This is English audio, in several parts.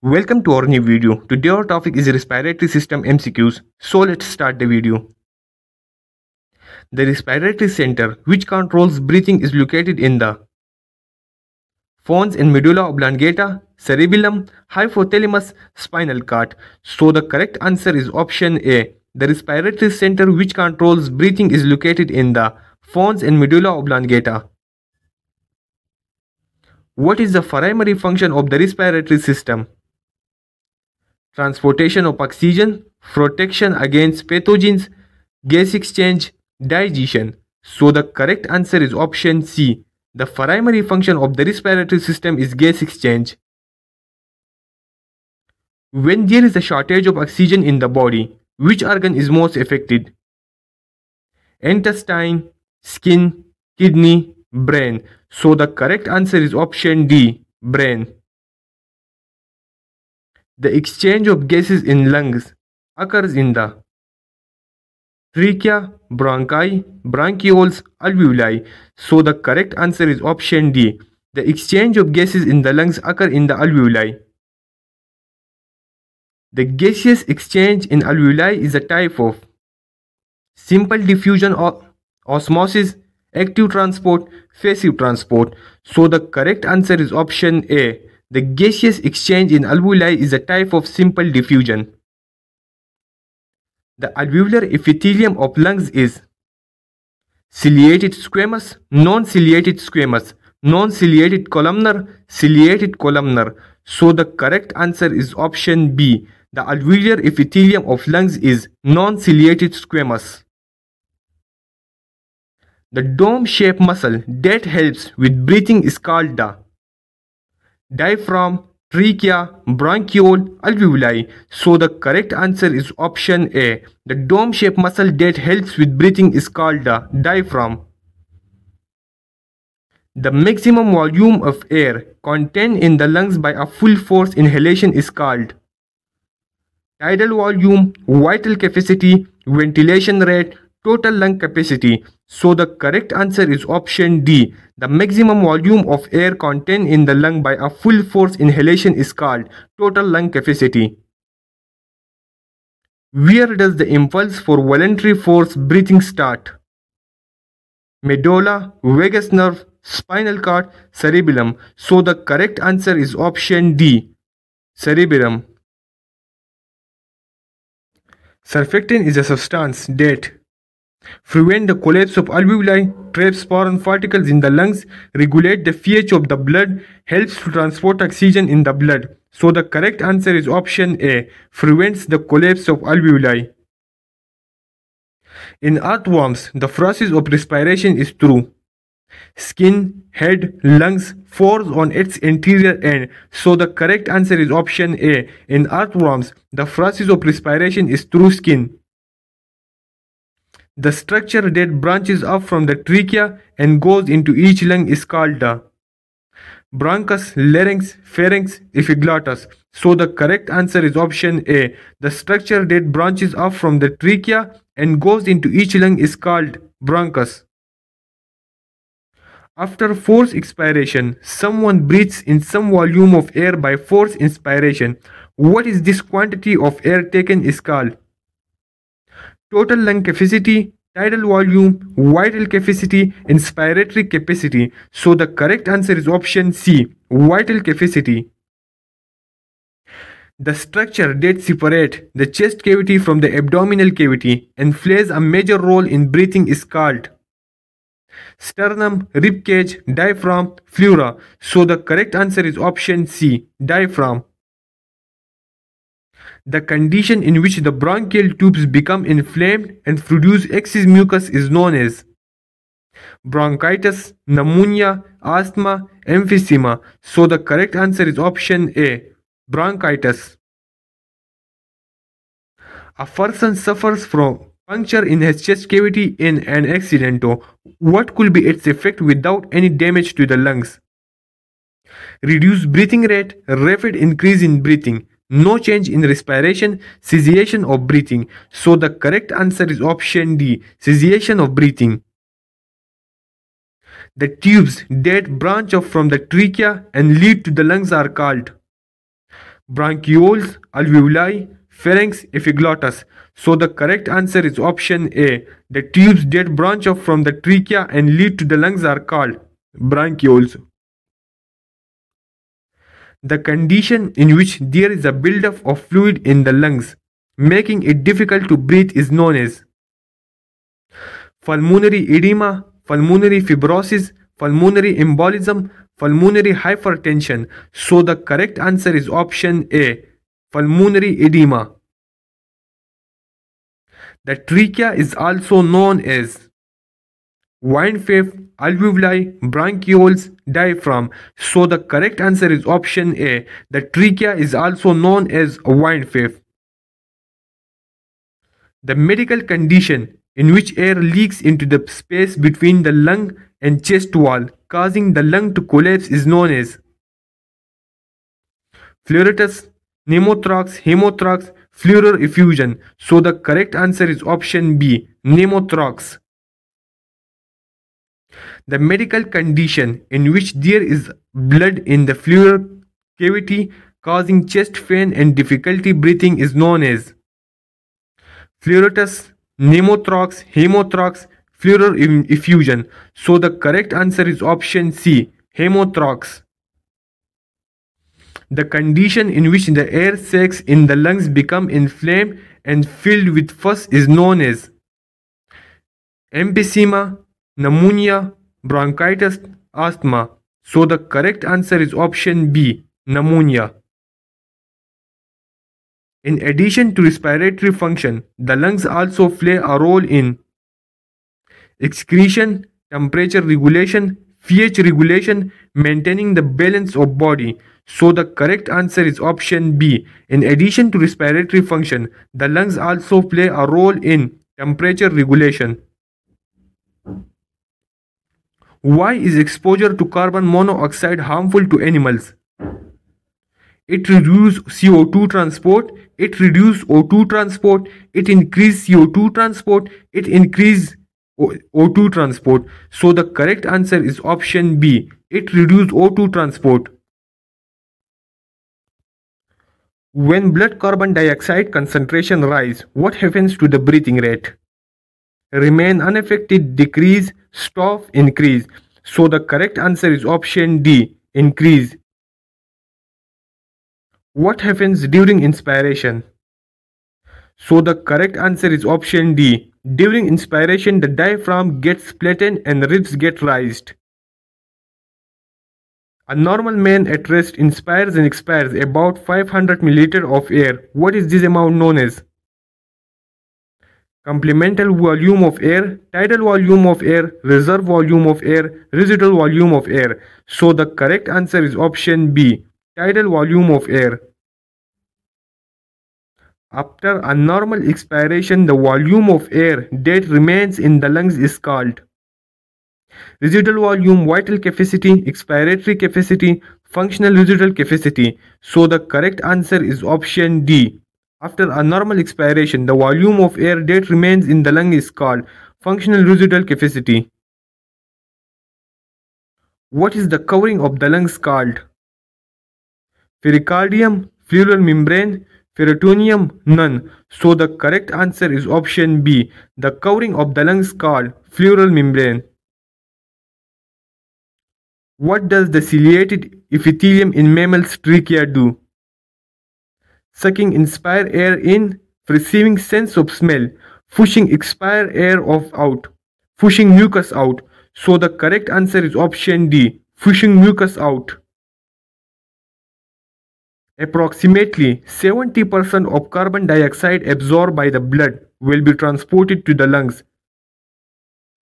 Welcome to our new video. Today our topic is respiratory system MCQs. So let's start the video. The respiratory center, which controls breathing, is located in the pons and medulla oblongata, cerebellum, hypothalamus, spinal cord. So the correct answer is option A. The respiratory center which controls breathing is located in the pons and medulla oblongata. What is the primary function of the respiratory system? Transportation of oxygen, protection against pathogens, gas exchange, digestion. So the correct answer is option C. The primary function of the respiratory system is gas exchange. When there is a shortage of oxygen in the body, which organ is most affected? Intestine, skin, kidney, brain. So the correct answer is option D, brain. The exchange of gases in lungs occurs in the trachea, bronchi, bronchioles, alveoli. So the correct answer is option D. The exchange of gases in the lungs occur in the alveoli. The gaseous exchange in alveoli is a type of simple diffusion or osmosis, active transport, passive transport. So the correct answer is option A. The gaseous exchange in alveoli is a type of simple diffusion. The alveolar epithelium of lungs is ciliated squamous, non-ciliated squamous, non-ciliated columnar, ciliated columnar. So the correct answer is option B. The alveolar epithelium of lungs is non-ciliated squamous. The dome-shaped muscle that helps with breathing is called the diaphragm, trachea, bronchiole, alveoli. So the correct answer is option A. The dome-shaped muscle that helps with breathing is called the diaphragm. The maximum volume of air contained in the lungs by a full force inhalation is called tidal volume, vital capacity, ventilation rate, total lung capacity. So the correct answer is option D. The maximum volume of air contained in the lung by a full force inhalation is called total lung capacity. Where does the impulse for voluntary force breathing start? Medulla, vagus nerve, spinal cord, cerebellum. So the correct answer is option D, cerebellum. Surfactant is a substance that prevent the collapse of alveoli, traps foreign particles in the lungs, regulate the pH of the blood, helps to transport oxygen in the blood. So the correct answer is option A, prevents the collapse of alveoli. In earthworms, the process of respiration is through skin, head, lungs, pores on its anterior end. So the correct answer is option A. In earthworms, the process of respiration is through skin. The structure that branches off from the trachea and goes into each lung is called the bronchus, larynx, pharynx, epiglottis. So the correct answer is option A. The structure that branches off from the trachea and goes into each lung is called bronchus. After forced expiration, someone breathes in some volume of air by forced inspiration. What is this quantity of air taken is called total lung capacity, tidal volume, vital capacity, inspiratory capacity. So the correct answer is option C, vital capacity. The structure that separates the chest cavity from the abdominal cavity and plays a major role in breathing is called sternum, rib cage, diaphragm, pleura. So the correct answer is option C, diaphragm. The condition in which the bronchial tubes become inflamed and produce excess mucus is known as bronchitis, pneumonia, asthma, emphysema. So the correct answer is option A, bronchitis. A person suffers from puncture in his chest cavity in an accident. What could be its effect without any damage to the lungs? Reduced breathing rate, rapid increase in breathing, no change in respiration, cessation of breathing. So the correct answer is option D, cessation of breathing. The tubes that branch off from the trachea and lead to the lungs are called bronchioles, alveoli, pharynx, epiglottis. So the correct answer is option A. The tubes that branch off from the trachea and lead to the lungs are called bronchioles. The condition in which there is a buildup of fluid in the lungs, making it difficult to breathe, is known as pulmonary edema, pulmonary fibrosis, pulmonary embolism, pulmonary hypertension. So the correct answer is option A, pulmonary edema. The trachea is also known as wine valve, alveoli, bronchioles, diaphragm. So the correct answer is option A. The trachea is also known as wine valve. The medical condition in which air leaks into the space between the lung and chest wall, causing the lung to collapse, is known as pleuritis, pneumothorax, hemothorax, pleural effusion. So the correct answer is option B, pneumothorax. The medical condition in which there is blood in the pleural cavity, causing chest pain and difficulty breathing, is known as pleuritis, pneumothorax, hemothorax, pleural effusion. So the correct answer is option C, hemothorax. The condition in which the air sacs in the lungs become inflamed and filled with pus is known as emphysema, pneumonia, bronchitis, asthma. So the correct answer is option B, pneumonia. In addition to respiratory function, the lungs also play a role in excretion, temperature regulation, pH regulation, maintaining the balance of body. So the correct answer is option B. In addition to respiratory function, the lungs also play a role in temperature regulation. Why is exposure to carbon monoxide harmful to animals? It reduces CO2 transport, it reduces O2 transport, it increases CO2 transport, it increases O2 transport. So the correct answer is option B. It reduces O2 transport. When blood carbon dioxide concentration rise, what happens to the breathing rate? Remain unaffected, decrease, stop, increase. So the correct answer is option D, increase. What happens during inspiration? So the correct answer is option D. During inspiration, the diaphragm gets flattened and ribs get raised. A normal man at rest inspires and expires about 500 ml of air. What is this amount known as? Complemental volume of air, tidal volume of air, reserve volume of air, residual volume of air. So the correct answer is option B, tidal volume of air. After a normal expiration, the volume of air that remains in the lungs is called residual volume, vital capacity, expiratory capacity, functional residual capacity. So the correct answer is option D. After a normal expiration, the volume of air that remains in the lung is called functional residual capacity. What is the covering of the lungs called? Pericardium, pleural membrane, peritoneum, none. So the correct answer is option B. The covering of the lungs called pleural membrane. What does the ciliated epithelium in mammals trachea do? Sucking inspire air in, perceiving sense of smell, pushing expire air out, pushing mucus out. So the correct answer is option D, pushing mucus out. Approximately 70% of carbon dioxide absorbed by the blood will be transported to the lungs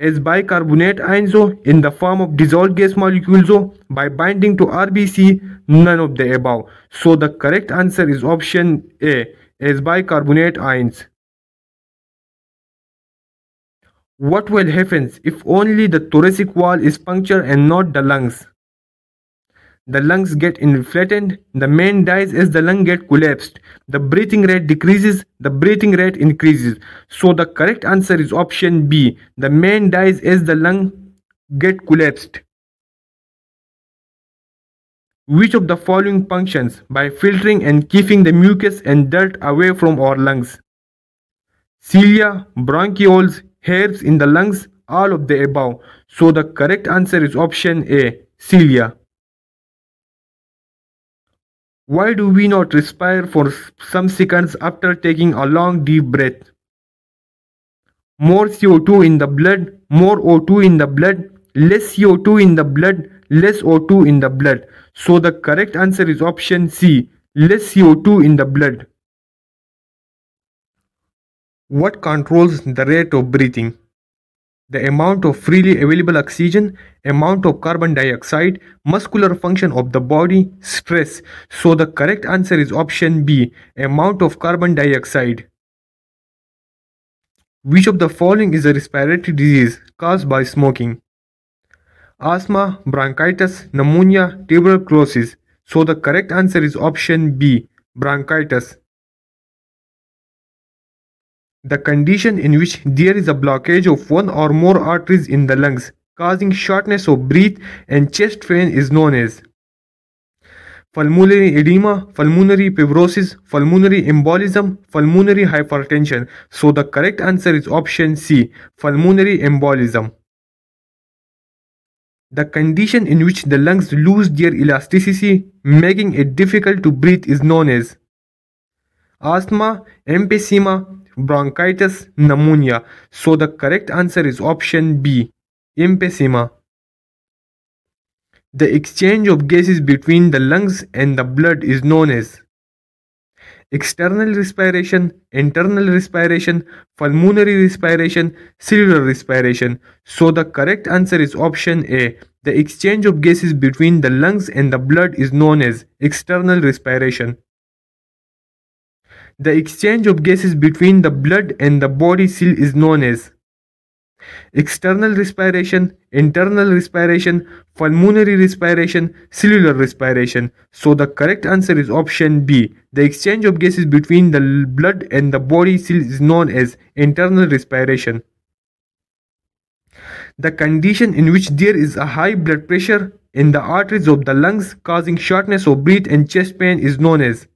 as bicarbonate ions in the form of dissolved gas molecules by binding to RBC, none of the above. So the correct answer is option A, as bicarbonate ions. What will happen if only the thoracic wall is punctured and not the lungs? The lungs get flattened, the man dies as the lung get collapsed, the breathing rate decreases, the breathing rate increases. So the correct answer is option B, the man dies as the lung get collapsed. which of the following functions by filtering and keeping the mucus and dirt away from our lungs? Cilia, bronchioles, hairs in the lungs, all of the above. So the correct answer is option A, cilia. Why do we not respire for some seconds after taking a long deep breath? More CO2 in the blood, more O2 in the blood, less CO2 in the blood, less O2 in the blood. So the correct answer is option C, less CO2 in the blood. What controls the rate of breathing? The amount of freely available oxygen, amount of carbon dioxide, muscular function of the body, stress. So the correct answer is option B, amount of carbon dioxide. Which of the following is a respiratory disease caused by smoking? Asthma, bronchitis, pneumonia, tuberculosis. So the correct answer is option B, bronchitis. The condition in which there is a blockage of one or more arteries in the lungs, causing shortness of breath and chest pain, is known as pulmonary edema, pulmonary fibrosis, pulmonary embolism, pulmonary hypertension. So the correct answer is option C, pulmonary embolism. The condition in which the lungs lose their elasticity, making it difficult to breathe, is known as asthma, emphysema, bronchitis, pneumonia. So the correct answer is option B, emphysema. The exchange of gases between the lungs and the blood is known as external respiration, internal respiration, pulmonary respiration, cellular respiration. So the correct answer is option A. The exchange of gases between the lungs and the blood is known as external respiration. The exchange of gases between the blood and the body seal is known as external respiration, internal respiration, pulmonary respiration, cellular respiration. So the correct answer is option B. The exchange of gases between the blood and the body seal is known as internal respiration. The condition in which there is a high blood pressure in the arteries of the lungs, causing shortness of breath and chest pain, is known as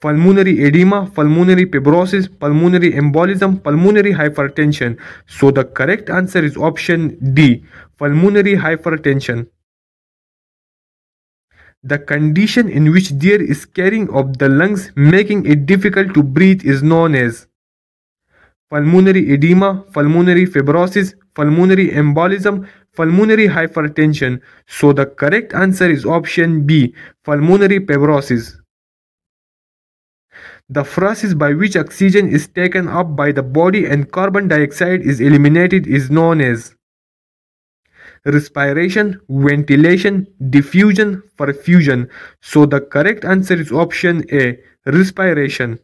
pulmonary edema, pulmonary fibrosis, pulmonary embolism, pulmonary hypertension. So the correct answer is option D, pulmonary hypertension. The condition in which there is scarring of the lungs, making it difficult to breathe, is known as pulmonary edema, pulmonary fibrosis, pulmonary embolism, pulmonary hypertension. So the correct answer is option B, pulmonary fibrosis. The process by which oxygen is taken up by the body and carbon dioxide is eliminated is known as respiration, ventilation, diffusion, perfusion. So the correct answer is option A, respiration.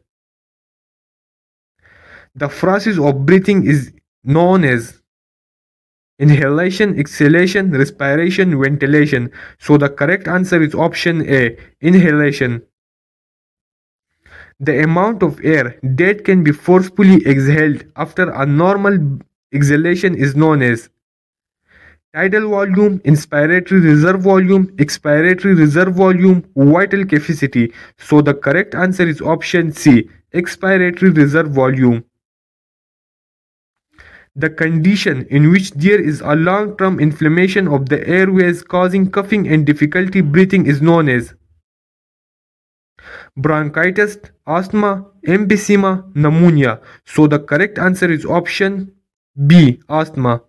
The process of breathing is known as inhalation, exhalation, respiration, ventilation. So the correct answer is option A, inhalation. The amount of air that can be forcefully exhaled after a normal exhalation is known as tidal volume, inspiratory reserve volume, expiratory reserve volume, vital capacity. So the correct answer is option C, expiratory reserve volume. The condition in which there is a long-term inflammation of the airways causing coughing and difficulty breathing is known as bronchitis, asthma, emphysema, pneumonia. So the correct answer is option B, asthma.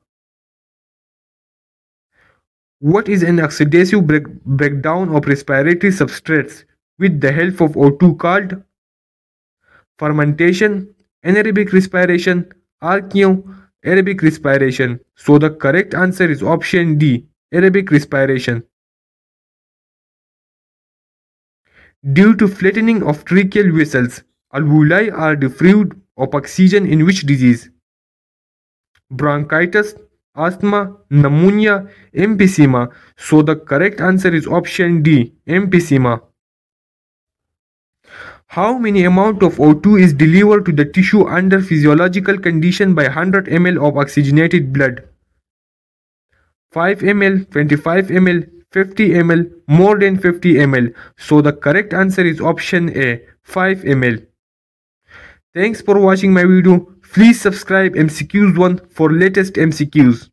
What is an oxidative breakdown of respiratory substrates with the help of O2 called? Fermentation, anaerobic respiration, archaeoaerobic respiration. So the correct answer is option D, aerobic respiration. Due to flattening of tracheal vessels, alveoli are deprived of oxygen in which disease? Bronchitis, asthma, pneumonia, emphysema. So the correct answer is option D, emphysema. How many amount of O2 is delivered to the tissue under physiological condition by 100 ml of oxygenated blood? 5 ml, 25 ml, 50 ml, more than 50 ml. So the correct answer is option A, 5 ml. Thanks for watching my video. Please subscribe MCQS One for latest MCQs.